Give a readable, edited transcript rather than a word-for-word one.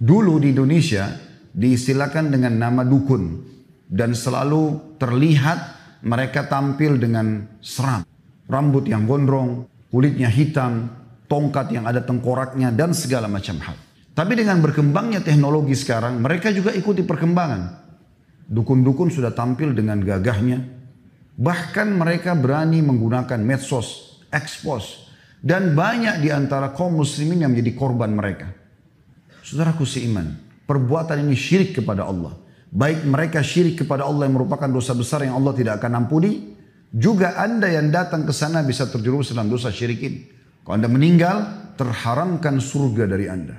Dulu di Indonesia diistilahkan dengan nama dukun dan selalu terlihat mereka tampil dengan seram. Rambut yang gondrong, kulitnya hitam, tongkat yang ada tengkoraknya dan segala macam hal. Tapi dengan berkembangnya teknologi sekarang mereka juga ikuti perkembangan. Dukun-dukun sudah tampil dengan gagahnya. Bahkan mereka berani menggunakan medsos, ekspos. Dan banyak di antara kaum muslimin yang menjadi korban mereka. Saudaraku seiman, perbuatan ini syirik kepada Allah. Baik mereka syirik kepada Allah yang merupakan dosa besar yang Allah tidak akan ampuni, juga Anda yang datang ke sana bisa terjerumus dalam dosa syirik ini. Kalau Anda meninggal, terharamkan surga dari Anda.